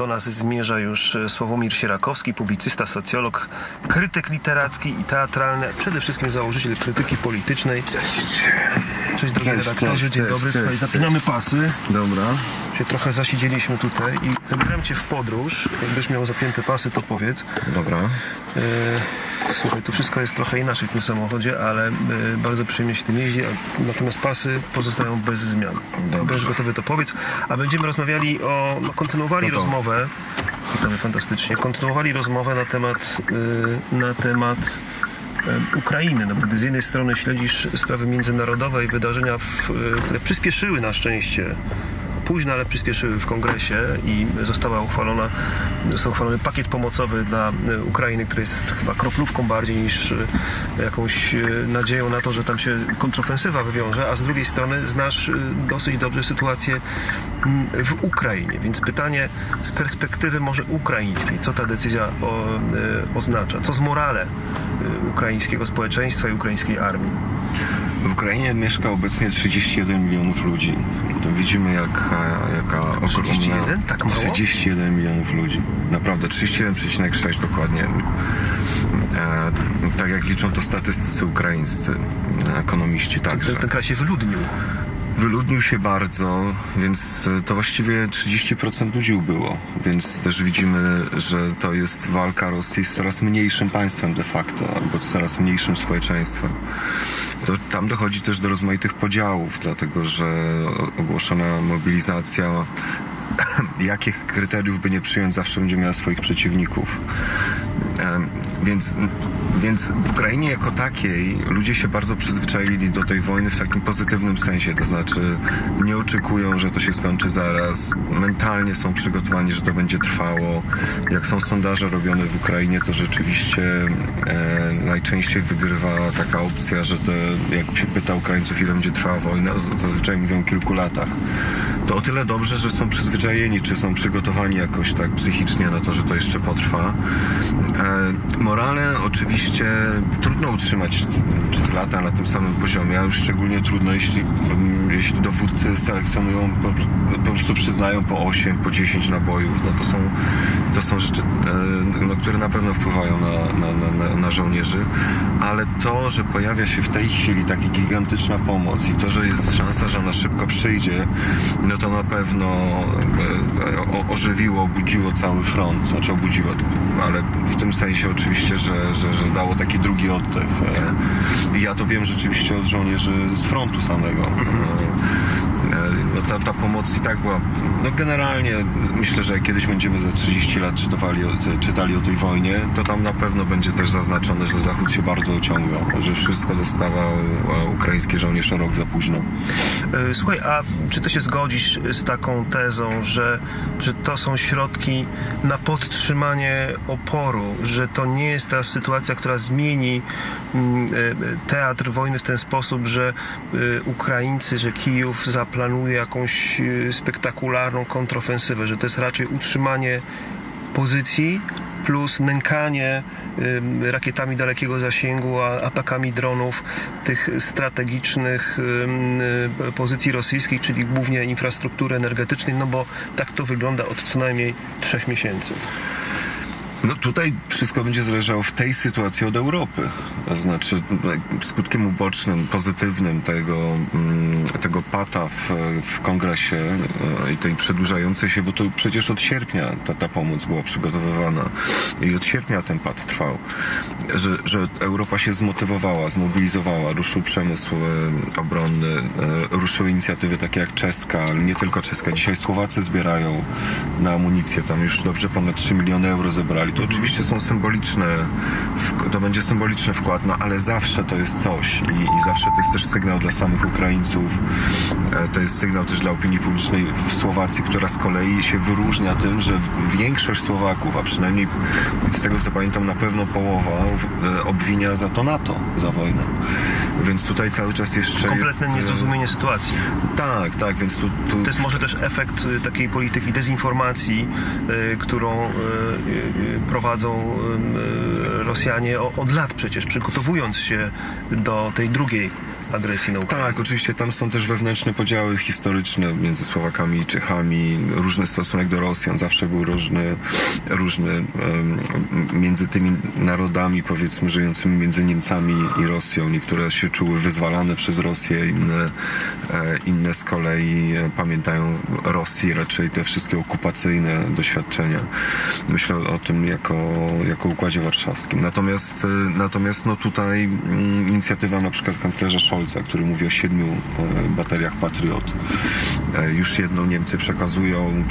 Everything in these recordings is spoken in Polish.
Do nas zmierza już Sławomir Sierakowski, publicysta, socjolog, krytyk literacki i teatralny, przede wszystkim założyciel Krytyki Politycznej. Cześć drogi redaktorze, dzień dobry. Słuchaj, zapinamy pasy. Dobra. Się trochę zasiedzieliśmy tutaj i zabieram cię w podróż. Jakbyś miał zapięte pasy, to powiedz. Dobra. Słuchaj, tu wszystko jest trochę inaczej w tym samochodzie, ale bardzo przyjemnie się tym jeździ, natomiast pasy pozostają bez zmian. Dobrze, gotowy, to powiedz. A będziemy rozmawiali o... No, kontynuowali rozmowę. Witamy fantastycznie. Kontynuowali rozmowę na temat Ukrainy. No, gdy z jednej strony śledzisz sprawy międzynarodowe i wydarzenia, które przyspieszyły na szczęście, późno, ale przyspieszyły w Kongresie i został uchwalony pakiet pomocowy dla Ukrainy, który jest chyba kroplówką bardziej niż jakąś nadzieją na to, że tam się kontrofensywa wywiąże, a z drugiej strony znasz dosyć dobrze sytuację w Ukrainie. Więc pytanie z perspektywy może ukraińskiej, co ta decyzja oznacza? Co z morale ukraińskiego społeczeństwa i ukraińskiej armii? W Ukrainie mieszka obecnie 31 milionów ludzi. To widzimy, jaka ogromna... 31? Tak mało? 31 milionów ludzi. Naprawdę, 31,6 dokładnie. Tak jak liczą to statystycy ukraińscy, ekonomiści także. Ten kraj się wyludnił. Wyludnił się bardzo, więc to właściwie 30% ludzi ubyło. Więc też widzimy, że to jest walka Rosji z coraz mniejszym państwem de facto, albo coraz mniejszym społeczeństwem. Tam dochodzi też do rozmaitych podziałów, dlatego że ogłoszona mobilizacja, jakich kryteriów by nie przyjąć, zawsze będzie miała swoich przeciwników. Więc w Ukrainie jako takiej ludzie się bardzo przyzwyczaili do tej wojny w takim pozytywnym sensie, to znaczy nie oczekują, że to się skończy zaraz, mentalnie są przygotowani, że to będzie trwało. Jak są sondaże robione w Ukrainie, to rzeczywiście najczęściej wygrywa taka opcja, że jak się pyta Ukraińców, ile będzie trwała wojna, zazwyczaj mówią o kilku latach. To o tyle dobrze, że są przyzwyczajeni, czy są przygotowani jakoś tak psychicznie na to, że to jeszcze potrwa. Morale oczywiście trudno utrzymać przez lata na tym samym poziomie, a już szczególnie trudno, jeśli dowódcy selekcjonują, po prostu przyznają po 8, po 10 nabojów. No to są rzeczy, no, które na pewno wpływają na żołnierzy, ale to, że pojawia się w tej chwili taka gigantyczna pomoc i to, że jest szansa, że ona szybko przyjdzie, no to na pewno ożywiło, obudziło cały front, znaczy obudziło, ale w tym sensie oczywiście, że dało taki drugi oddech. I ja to wiem rzeczywiście od żołnierzy z frontu samego. No ta pomoc i tak była, no generalnie myślę, że jak kiedyś będziemy za 30 lat czytali o tej wojnie, to tam na pewno będzie też zaznaczone, że Zachód się bardzo ociągał, że wszystko dostawał ukraiński żołnierz rok za późno. Słuchaj, a czy ty się zgodzisz z taką tezą, że to są środki na podtrzymanie oporu, że to nie jest ta sytuacja, która zmieni teatr wojny w ten sposób, że Ukraińcy, że Kijów zaplanuje jakąś spektakularną kontrofensywę, że to jest raczej utrzymanie pozycji plus nękanie rakietami dalekiego zasięgu, atakami dronów tych strategicznych pozycji rosyjskich, czyli głównie infrastruktury energetycznej, no bo tak to wygląda od co najmniej 3 miesięcy. No tutaj wszystko będzie zależało w tej sytuacji od Europy. To znaczy skutkiem ubocznym, pozytywnym tego pata w Kongresie i tej przedłużającej się, bo to przecież od sierpnia ta pomoc była przygotowywana i od sierpnia ten pat trwał, że Europa się zmotywowała, zmobilizowała, ruszył przemysł obronny, ruszyły inicjatywy takie jak czeska, ale nie tylko czeska. Dzisiaj Słowacy zbierają na amunicję, tam już dobrze ponad 3 miliony euro zebrali. To oczywiście są symboliczne, to będzie symboliczny wkład, no ale zawsze to jest coś i zawsze to jest też sygnał dla samych Ukraińców, to jest sygnał też dla opinii publicznej w Słowacji, która z kolei się wyróżnia tym, że większość Słowaków, a przynajmniej z tego co pamiętam na pewno połowa, obwinia za to NATO, za wojnę. Więc tutaj cały czas jeszcze kompletne niezrozumienie sytuacji. Tak, tak, więc tu... To jest może też efekt takiej polityki dezinformacji, którą prowadzą Rosjanie od lat przecież, przygotowując się do tej drugiej agresji na Ukrainę. Tak, oczywiście tam są też wewnętrzne podziały historyczne między Słowakami i Czechami, różny stosunek do Rosjan, zawsze był różny między tymi narodami, powiedzmy, żyjącymi między Niemcami i Rosją. Niektóre się czuły wyzwalane przez Rosję, inne z kolei pamiętają Rosję, raczej te wszystkie okupacyjne doświadczenia. Myślę o tym jako Układzie Warszawskim. Natomiast no tutaj inicjatywa na przykład kanclerza Scholza, który mówi o 7 bateriach Patriot. Już jedną Niemcy przekazują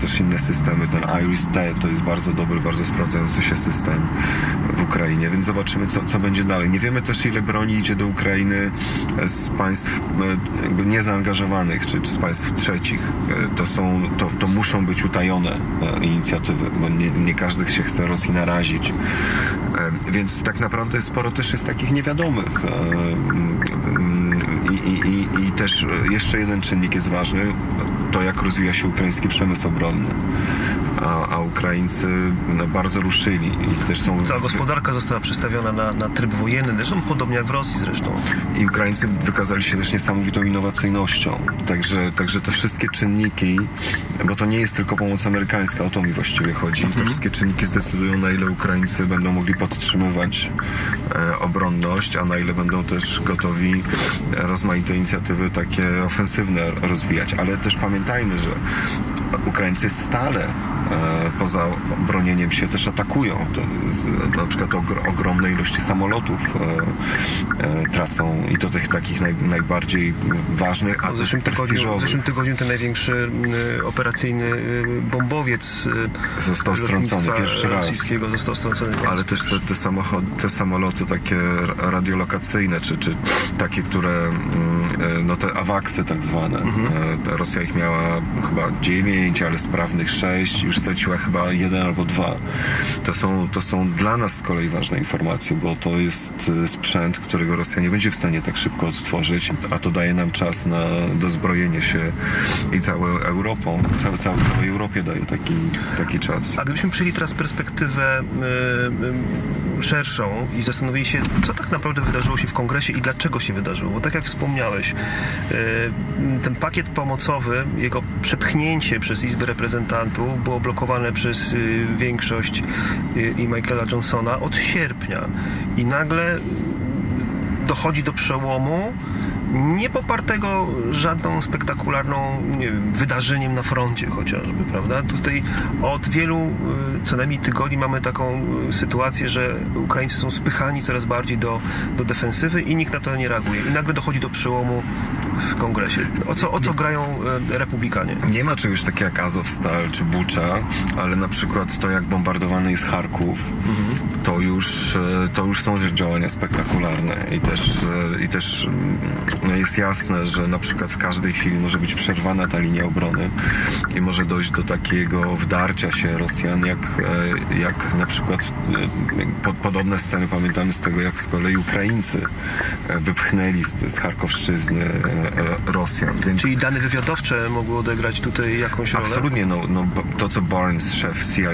też inne systemy. Ten IRIS-T to jest bardzo dobry, bardzo sprawdzający się system w Ukrainie, więc zobaczymy, co będzie dalej. Nie wiemy też, ile broni idzie do Ukrainy z państw jakby niezaangażowanych, czy z państw trzecich. To muszą być utajone inicjatywy, bo nie każdy się chce Rosji narazić. Więc tak naprawdę sporo też jest takich niewiadomych. I też jeszcze jeden czynnik jest ważny, to jak rozwija się ukraiński przemysł obronny. A Ukraińcy bardzo ruszyli i też są... Cała gospodarka została przestawiona na tryb wojenny, zresztą podobnie jak w Rosji zresztą. I Ukraińcy wykazali się też niesamowitą innowacyjnością. Także te wszystkie czynniki, bo to nie jest tylko pomoc amerykańska, o to mi właściwie chodzi. Te wszystkie czynniki zdecydują, na ile Ukraińcy będą mogli podtrzymywać obronność, a na ile będą też gotowi rozmaite inicjatywy takie ofensywne rozwijać. Ale też pamiętajmy, że Ukraińcy stale poza bronieniem się też atakują. Na przykład ogromne ilości samolotów tracą i to tych takich najbardziej ważnych, a też prestiżowych. W zeszłym tygodniu ten największy operacyjny bombowiec został strącony pierwszy raz. Został strącony. Ale też te samoloty takie radiolokacyjne, czy takie, które no te awaksy tak zwane. Rosja ich miała chyba 9, ale sprawnych 6, już straciła chyba 1 albo 2. To są dla nas z kolei ważne informacje, bo to jest sprzęt, którego Rosja nie będzie w stanie tak szybko odtworzyć, a to daje nam czas na dozbrojenie się i całej Europie daje taki czas. A gdybyśmy przyjęli teraz perspektywę szerszą i zastanowili się, co tak naprawdę wydarzyło się w Kongresie i dlaczego się wydarzyło, bo tak jak wspomniałeś, ten pakiet pomocowy, jego przepchnięcie przez Izbę Reprezentantów było blokowane przez większość i Michaela Johnsona od sierpnia i nagle dochodzi do przełomu nie popartego żadną spektakularną, nie wiem, wydarzeniem na froncie chociażby, prawda? Tutaj od wielu, co najmniej tygodni mamy taką sytuację, że Ukraińcy są spychani coraz bardziej do defensywy i nikt na to nie reaguje. I nagle dochodzi do przełomu w Kongresie. O co grają Republikanie? Nie ma czegoś takiego jak Azovstal czy Bucza, ale na przykład to, jak bombardowany jest Charków, to już są działania spektakularne i też jest jasne, że na przykład w każdej chwili może być przerwana ta linia obrony i może dojść do takiego wdarcia się Rosjan, jak na przykład podobne sceny pamiętamy z tego, jak z kolei Ukraińcy wypchnęli z Charkowszczyzny Rosjan. Więc... Czyli dane wywiadowcze mogły odegrać tutaj jakąś rolę? Absolutnie. No, to, co Barnes, szef CIA,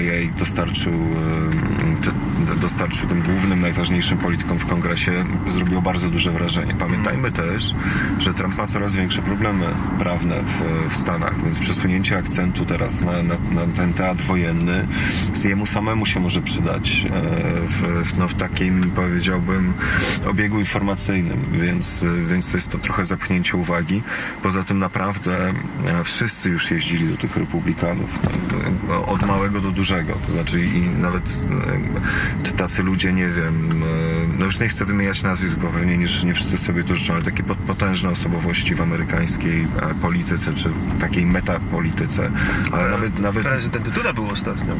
dostarczył tym głównym, najważniejszym politykom w Kongresie, zrobiło bardzo duże wrażenie. Pamiętajmy też, że Trump ma coraz większe problemy prawne w Stanach, więc przesunięcie akcentu teraz na ten teatr wojenny jemu samemu się może przydać w takim, powiedziałbym, obiegu informacyjnym, więc to jest to trochę zapchnięcie uwagi. Poza tym naprawdę wszyscy już jeździli do tych Republikanów, od małego do dużego, to znaczy i nawet tacy ludzie, nie wiem, no już nie chcę wymieniać nazwisk, bo pewnie nie wszyscy sobie to życzą, ale takie potężne osobowości w amerykańskiej polityce, czy takiej metapolityce. Ale nawet... Prezydent Duda był ostatnio.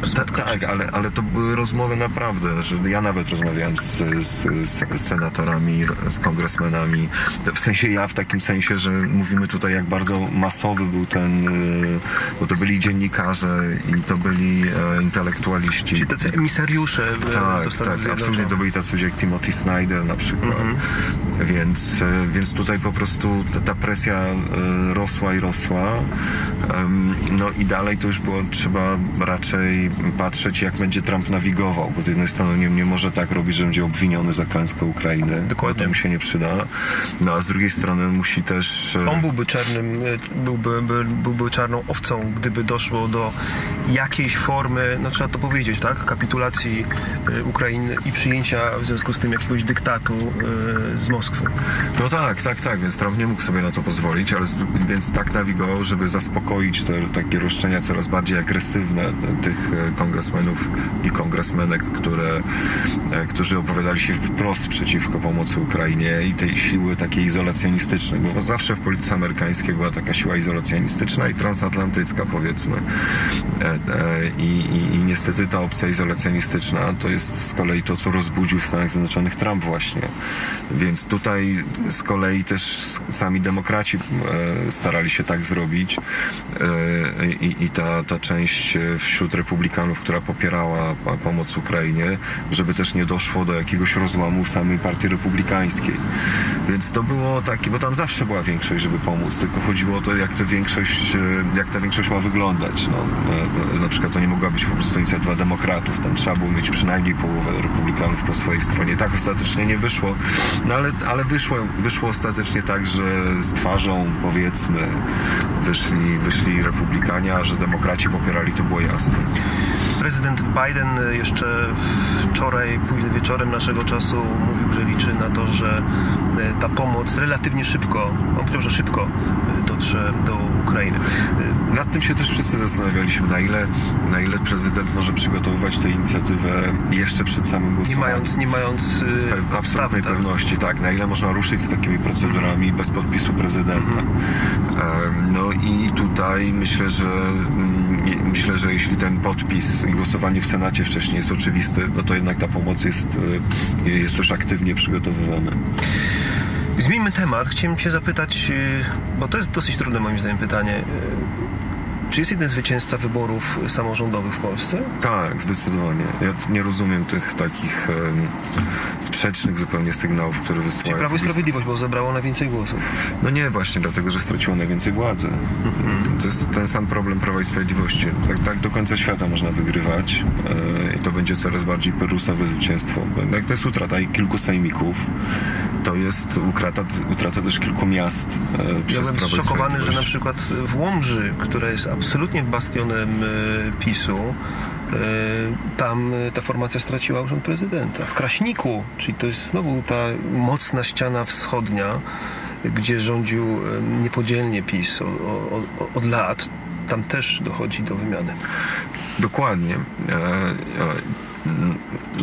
Tak, ale to były rozmowy naprawdę, że ja nawet rozmawiałem z senatorami, z kongresmenami, w sensie ja w takim sensie, że mówimy tutaj, jak bardzo masowy był ten, bo to byli dziennikarze i to byli intelektualiści. Czyli tacy emisariusze. Tak, tak, tak, absolutnie to byli tacy ludzie jak Timothy Snyder na przykład. Więc tutaj po prostu ta presja rosła i rosła. No i dalej to już było, trzeba raczej patrzeć, jak będzie Trump nawigował, bo z jednej strony nie może tak robić, że będzie obwiniony za klęskę Ukrainy. Dokładnie. To mu się nie przyda. No a z drugiej strony musi też... On byłby czarną owcą, gdyby doszło do jakiejś formy, no trzeba to powiedzieć, tak? Kapitulacji Ukrainy i przyjęcia w związku z tym jakiegoś dyktatu z Moskwy. No tak, więc Trump nie mógł sobie na to pozwolić, ale więc tak nawigował, żeby zaspokoić te takie roszczenia coraz bardziej agresywne tych kongresmenów i kongresmenek, którzy opowiadali się wprost przeciwko pomocy Ukrainie i tej siły takiej izolacjonistycznej, bo zawsze w polityce amerykańskiej była taka siła izolacjonistyczna i transatlantycka, powiedzmy. I niestety ta opcja izolacjonistyczna to jest z kolei to, co rozbudził w Stanach Zjednoczonych Trump właśnie. Więc tutaj z kolei też sami demokraci starali się tak zrobić i ta część wśród republikanów, która popierała pomoc Ukrainie, żeby też nie doszło do jakiegoś rozłamu w samej partii republikańskiej. Więc to było takie, bo tam zawsze była większość, żeby pomóc, tylko chodziło o to, jak ta większość ma wyglądać. No, na przykład to nie mogła być po prostu inicjatywa demokratów, tam trzeba było mieć przynajmniej połowę republikanów po swojej stronie. Tak ostatecznie nie wyszło, no ale wyszło ostatecznie tak, że z twarzą, powiedzmy, wyszli republikanie, a że demokraci popierali, to było jasne. Prezydent Biden jeszcze wczoraj, późnym wieczorem naszego czasu mówił, że liczy na to, że ta pomoc relatywnie szybko, on powiedział, że szybko dotrze do Ukrainy. Nad tym się też wszyscy zastanawialiśmy, na ile prezydent może przygotowywać tę inicjatywę jeszcze przed samym głosowaniem. Nie mając absolutnej pewności, tak, na ile można ruszyć z takimi procedurami bez podpisu prezydenta. No i tutaj myślę, że jeśli ten podpis i głosowanie w Senacie wcześniej jest oczywisty, no to jednak ta pomoc jest już aktywnie przygotowywana. Zmieńmy temat. Chciałem Cię zapytać, bo to jest dosyć trudne moim zdaniem pytanie. Czy jest jeden zwycięzca wyborów samorządowych w Polsce? Tak, zdecydowanie. Ja nie rozumiem tych takich sprzecznych zupełnie sygnałów, które wysyłają. Czyli Prawo i Sprawiedliwość, bo zebrało najwięcej głosów. No nie, właśnie dlatego, że straciło najwięcej władzy. To jest ten sam problem Prawa i Sprawiedliwości. Tak do końca świata można wygrywać i to będzie coraz bardziej perusowe zwycięstwo. Jak to jest utrata i kilku sejmików, to jest utrata też kilku miast przez Prawo i Sprawiedliwość. Ja byłem szokowany, że na przykład w Łomży, która jest absolutnie bastionem PiS-u, tam ta formacja straciła urząd prezydenta. W Kraśniku, czyli to jest znowu ta mocna ściana wschodnia, gdzie rządził niepodzielnie PiS od lat, tam też dochodzi do wymiany. Dokładnie.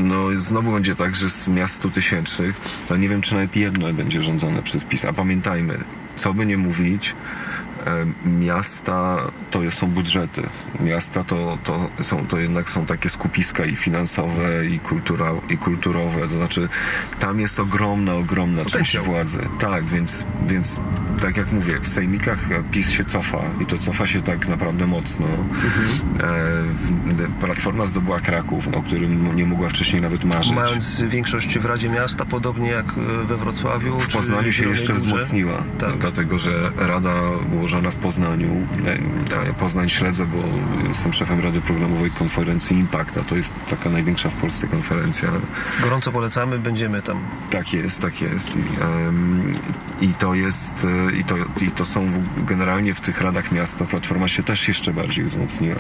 No znowu będzie tak, że z miast 100 tysięcznych, to nie wiem, czy nawet jedno będzie rządzone przez PiS. A pamiętajmy, co by nie mówić, miasta to są budżety. Miasta to jednak są takie skupiska i finansowe, i kulturowe. To znaczy, tam jest ogromna część władzy. Tak, więc tak jak mówię, w sejmikach PiS się cofa i to cofa się tak naprawdę mocno. Platforma zdobyła Kraków, o którym nie mogła wcześniej nawet marzyć. Mając większość w Radzie Miasta, podobnie jak we Wrocławiu. W Poznaniu się jeszcze wzmocniła, tak. Dlatego że Rada było w Poznaniu. Poznań śledzę, bo jestem szefem Rady Programowej Konferencji Impact, a to jest taka największa w Polsce konferencja. Gorąco polecamy, będziemy tam. Tak jest. I to są generalnie w tych radach miasta. Platforma się też jeszcze bardziej wzmocniła.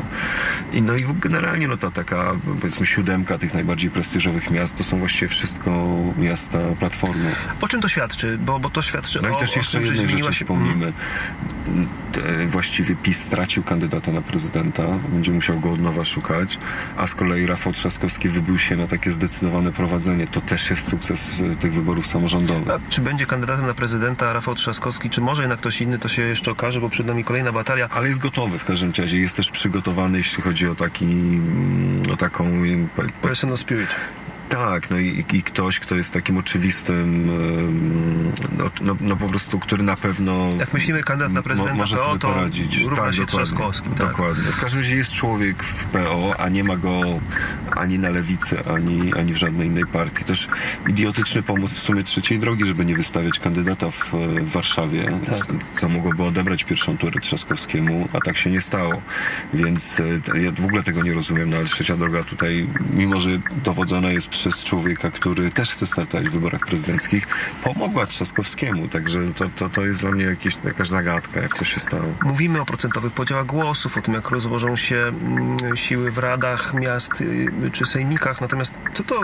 I generalnie ta taka, powiedzmy, siódemka tych najbardziej prestiżowych miast, to są właściwie wszystko miasta Platformy. O czym to świadczy? Bo to świadczy o... No i też jeszcze jednej rzeczy wspomnimy. Właściwie PiS stracił kandydata na prezydenta, będzie musiał go od nowa szukać, a z kolei Rafał Trzaskowski wybił się na takie zdecydowane prowadzenie. To też jest sukces tych wyborów samorządowych. A czy będzie kandydatem na prezydenta Rafał Trzaskowski, czy może jednak ktoś inny, to się jeszcze okaże, bo przed nami kolejna batalia. Ale jest gotowy w każdym razie, jest też przygotowany, jeśli chodzi o taką... Personal spirit. Tak, i ktoś, kto jest takim oczywistym, po prostu, który na pewno... Jak myślimy, kandydat na prezydenta może PO, to poradzić. Równa się Trzaskowskim. Dokładnie. W każdym razie jest człowiek w PO, a nie ma go, ani na lewicy, ani w żadnej innej partii. Też idiotyczny pomysł w sumie trzeciej drogi, żeby nie wystawiać kandydata w Warszawie, co mogłoby odebrać pierwszą turę Trzaskowskiemu, a tak się nie stało. Więc ja w ogóle tego nie rozumiem, no ale trzecia droga tutaj, mimo że dowodzona jest przez człowieka, który też chce startować w wyborach prezydenckich, pomogła Trzaskowskiemu. Także to jest dla mnie jakaś zagadka, jak to się stało. Mówimy o procentowych podziałach głosów, o tym, jak rozłożą się siły w radach miast czy sejmikach, natomiast co to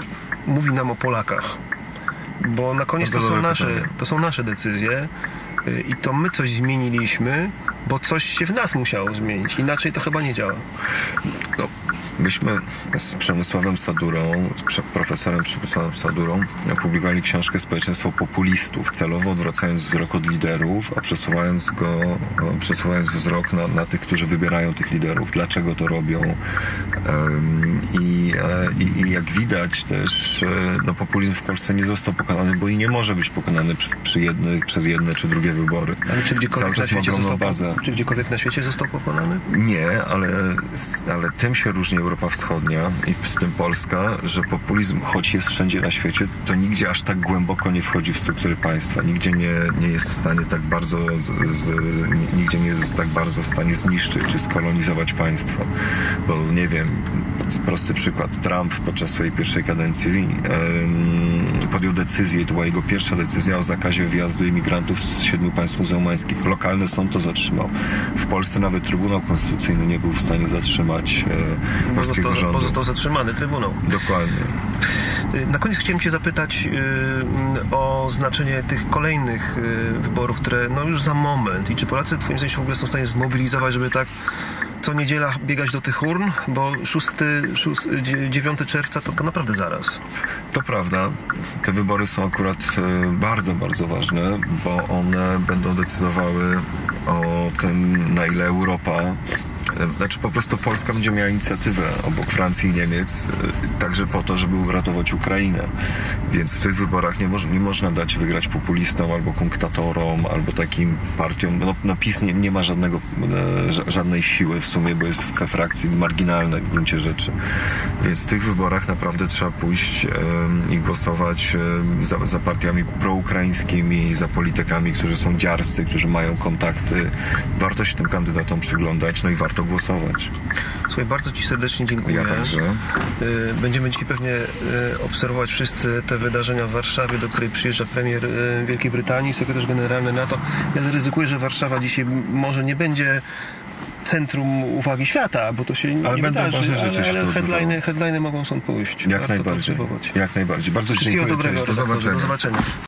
mówi nam o Polakach? Bo na koniec to są nasze decyzje i to my coś zmieniliśmy, bo coś się w nas musiało zmienić. Inaczej to chyba nie działa. No. Myśmy z Przemysławem Sadurą, z profesorem Przemysławem Sadurą opublikowali książkę Społeczeństwo populistów, celowo odwracając wzrok od liderów, a przesuwając wzrok na tych, którzy wybierają tych liderów, dlaczego to robią. I jak widać też no, populizm w Polsce nie został pokonany, bo i nie może być pokonany przez jedne czy drugie wybory. Ale czy gdziekolwiek na świecie został pokonany? Nie, ale tym się różni Europa Wschodnia i w tym Polska, że populizm, choć jest wszędzie na świecie, to nigdzie aż tak głęboko nie wchodzi w struktury państwa. Nigdzie nie jest w stanie tak bardzo nigdzie nie jest tak bardzo w stanie zniszczyć czy skolonizować państwo. Bo nie wiem, prosty przykład. Trump podczas swojej pierwszej kadencji podjął decyzję, to była jego pierwsza decyzja o zakazie wjazdu imigrantów z 7 państw muzułmańskich. Lokalny sąd to zatrzymał. W Polsce nawet Trybunał Konstytucyjny nie był w stanie zatrzymać polskiego rządu. Pozostał zatrzymany Trybunał. Dokładnie. Na koniec chciałem Cię zapytać o znaczenie tych kolejnych wyborów, które no już za moment. I czy Polacy Twoim zdaniem się w ogóle są w stanie zmobilizować, żeby tak co niedziela biegać do tych urn, bo 9 czerwca to naprawdę zaraz. To prawda. Te wybory są akurat bardzo, bardzo ważne, bo one będą decydowały o tym, na ile Europa, znaczy po prostu Polska będzie miała inicjatywę obok Francji i Niemiec, także po to, żeby uratować Ukrainę. Więc w tych wyborach nie można dać wygrać populistom, albo kunktatorom, albo takim partiom. No PiS nie ma żadnej siły w sumie, bo jest we frakcji marginalnej w gruncie rzeczy. Więc w tych wyborach naprawdę trzeba pójść i głosować za partiami proukraińskimi, za politykami, którzy są dziarscy, którzy mają kontakty. Warto się tym kandydatom przyglądać, no i warto głosować. Słuchaj, bardzo Ci serdecznie dziękuję. Ja także. Będziemy dzisiaj pewnie obserwować wszyscy te wydarzenia w Warszawie, do której przyjeżdża premier Wielkiej Brytanii, sekretarz generalny NATO. Ja zaryzykuję, że Warszawa dzisiaj może nie będzie centrum uwagi świata, bo to się nie wydarzy, ale headliny mogą stąd pójść. Jak najbardziej. Bardzo Ci dziękuję. Do zobaczenia.